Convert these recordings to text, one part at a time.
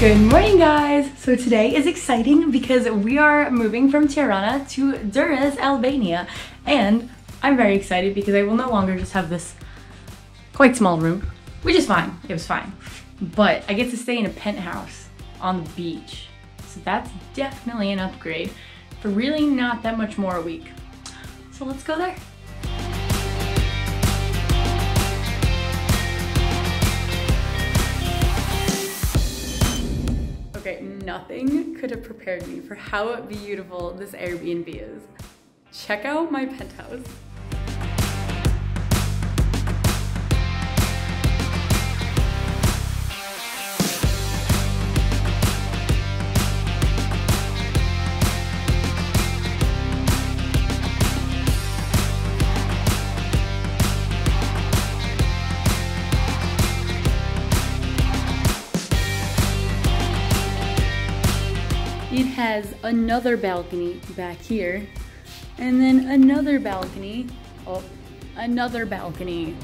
Good morning, guys! So today is exciting because we are moving from Tirana to Durrës, Albania, and I'm very excited because I will no longer just have this quite small room, which is fine, it was fine, but I get to stay in a penthouse on the beach, so that's definitely an upgrade for really not that much more a week. So let's go there! Nothing could have prepared me for how beautiful this Airbnb is. Check out my penthouse. It has another balcony back here, and then another balcony, oh, another balcony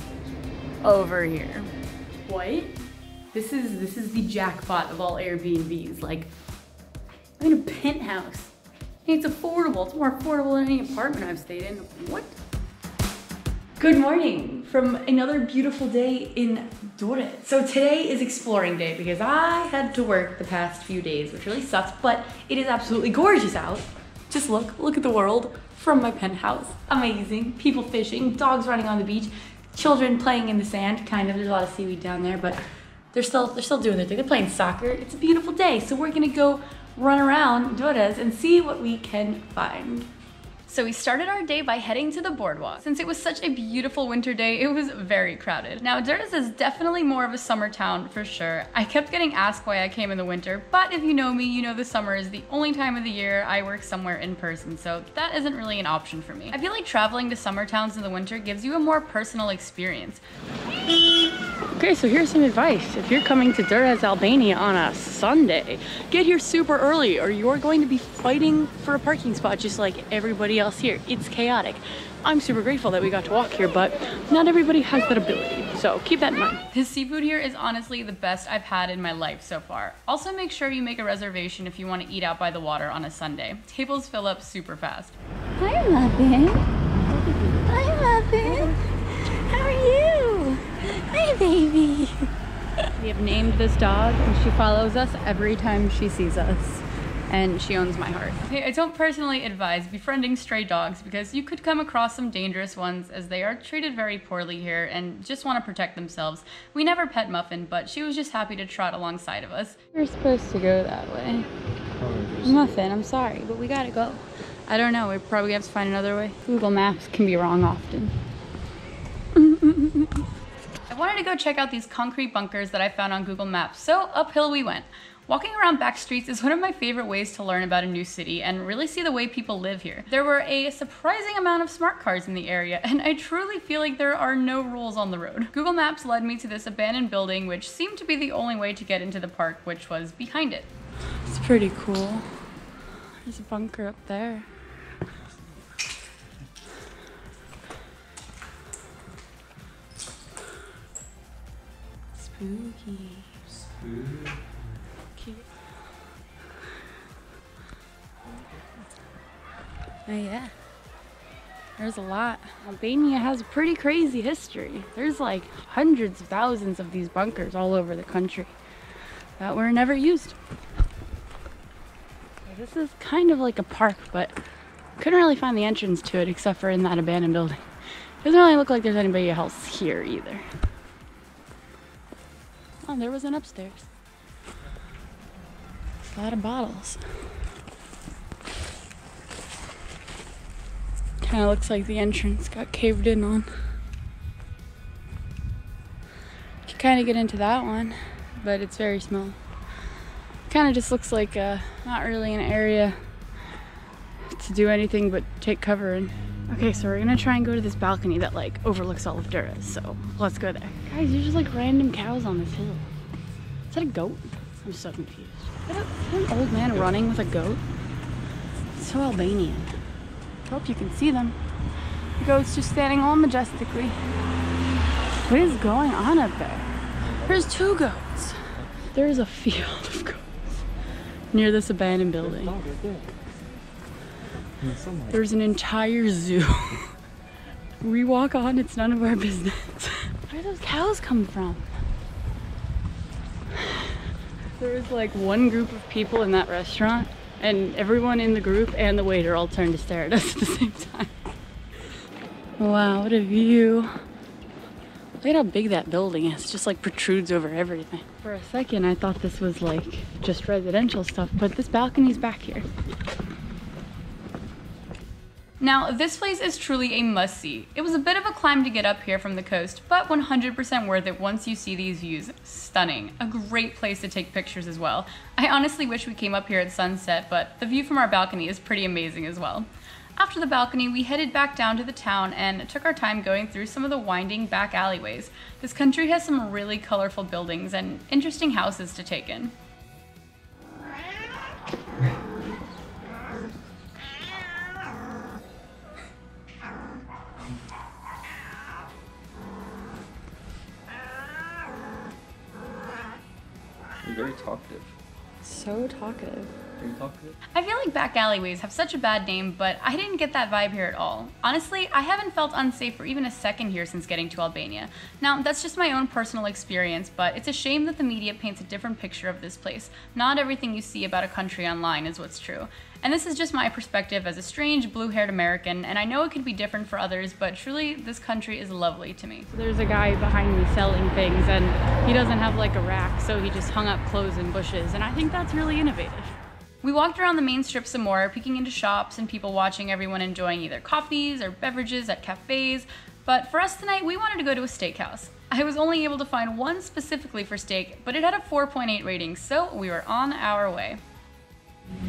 over here. What? This is the jackpot of all Airbnbs. Like, I'm in a penthouse. It's affordable. It's more affordable than any apartment I've stayed in. What? Good morning from another beautiful day in Durrës. So today is exploring day because I had to work the past few days, which really sucks, but it is absolutely gorgeous out. Just look at the world from my penthouse. Amazing, people fishing, dogs running on the beach, children playing in the sand, kind of, there's a lot of seaweed down there, but they're still doing their thing. They're playing soccer. It's a beautiful day. So we're gonna go run around Durrës and see what we can find. So we started our day by heading to the boardwalk. Since it was such a beautiful winter day, it was very crowded. Now, Durrës is definitely more of a summer town for sure. I kept getting asked why I came in the winter, but if you know me, you know the summer is the only time of the year I work somewhere in person, so that isn't really an option for me. I feel like traveling to summer towns in the winter gives you a more personal experience. Okay, so here's some advice. If you're coming to Durrës, Albania on a Sunday, get here super early or you're going to be fighting for a parking spot just like everybody else here. It's chaotic. I'm super grateful that we got to walk here, but not everybody has that ability, so keep that in mind. The seafood here is honestly the best I've had in my life so far. Also, make sure you make a reservation if you want to eat out by the water on a Sunday. Tables fill up super fast. Hi, Muffin. Hi, Muffin. How are you? Hi, baby. We have named this dog, and she follows us every time she sees us. And she owns my heart. Okay, I don't personally advise befriending stray dogs because you could come across some dangerous ones as they are treated very poorly here and just want to protect themselves. We never pet Muffin, but she was just happy to trot alongside of us. We're supposed to go that way. Muffin, I'm sorry, but we gotta go. I don't know, we probably have to find another way. Google Maps can be wrong often. I wanted to go check out these concrete bunkers that I found on Google Maps, so uphill we went. Walking around back streets is one of my favorite ways to learn about a new city and really see the way people live here. There were a surprising amount of smart cars in the area, and I truly feel like there are no rules on the road. Google Maps led me to this abandoned building, which seemed to be the only way to get into the park, which was behind it. It's pretty cool. There's a bunker up there. Spooky. Spooky. Oh yeah, there's a lot. Albania has a pretty crazy history. There's like hundreds of thousands of these bunkers all over the country that were never used. This is kind of like a park, but couldn't really find the entrance to it except for in that abandoned building. Doesn't really look like there's anybody else here either. Oh, there was an upstairs. A lot of bottles. Kinda looks like the entrance got caved in on. You can kinda get into that one, but it's very small. Kinda just looks like not really an area to do anything but take cover in. Okay, so we're gonna try and go to this balcony that like overlooks all of Durrës, so let's go there. Guys, there's just like random cows on this hill. Is that a goat? I'm so confused. Is that an old man running with a goat? It's so Albanian. I hope you can see them. The goat's just standing all majestically. What is going on up there? There's two goats. There's a field of goats. near this abandoned building. There's an entire zoo. We walk on, it's none of our business. Where do those cows come from? There was like one group of people in that restaurant, and everyone in the group and the waiter all turned to stare at us at the same time. Wow, what a view. Look at how big that building is. It just like protrudes over everything. For a second, I thought this was like just residential stuff, but this balcony's back here. Now, this place is truly a must-see. It was a bit of a climb to get up here from the coast, but 100% worth it once you see these views. Stunning. A great place to take pictures as well. I honestly wish we came up here at sunset, but the view from our balcony is pretty amazing as well. After the balcony, we headed back down to the town and took our time going through some of the winding back alleyways. This country has some really colorful buildings and interesting houses to take in. I'm very talkative. So talkative. I feel like back alleyways have such a bad name, but I didn't get that vibe here at all. Honestly, I haven't felt unsafe for even a second here since getting to Albania. Now, that's just my own personal experience, but it's a shame that the media paints a different picture of this place. Not everything you see about a country online is what's true. And this is just my perspective as a strange, blue-haired American, and I know it could be different for others, but truly, this country is lovely to me. So there's a guy behind me selling things, and he doesn't have like a rack, so he just hung up clothes in bushes, and I think that's really innovative. We walked around the main strip some more, peeking into shops and people watching everyone enjoying either coffees or beverages at cafes, but for us tonight, we wanted to go to a steakhouse. I was only able to find one specifically for steak, but it had a 4.8 rating, so we were on our way.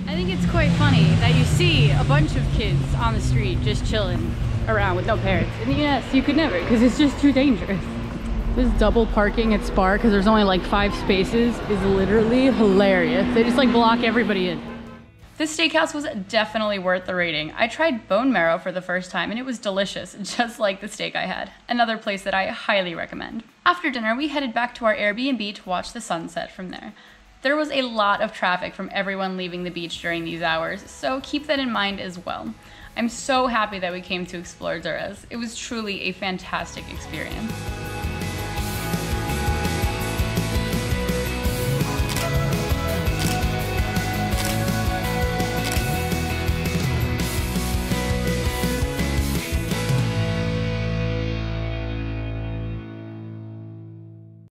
I think it's quite funny that you see a bunch of kids on the street just chilling around with no parents, and yes, you could never, because it's just too dangerous. This double parking at Spar, because there's only like 5 spaces, is literally hilarious. They just like block everybody in. This steakhouse was definitely worth the rating. I tried bone marrow for the first time and it was delicious, just like the steak I had. Another place that I highly recommend. After dinner, we headed back to our Airbnb to watch the sunset from there. There was a lot of traffic from everyone leaving the beach during these hours, so keep that in mind as well. I'm so happy that we came to explore Durrës. It was truly a fantastic experience.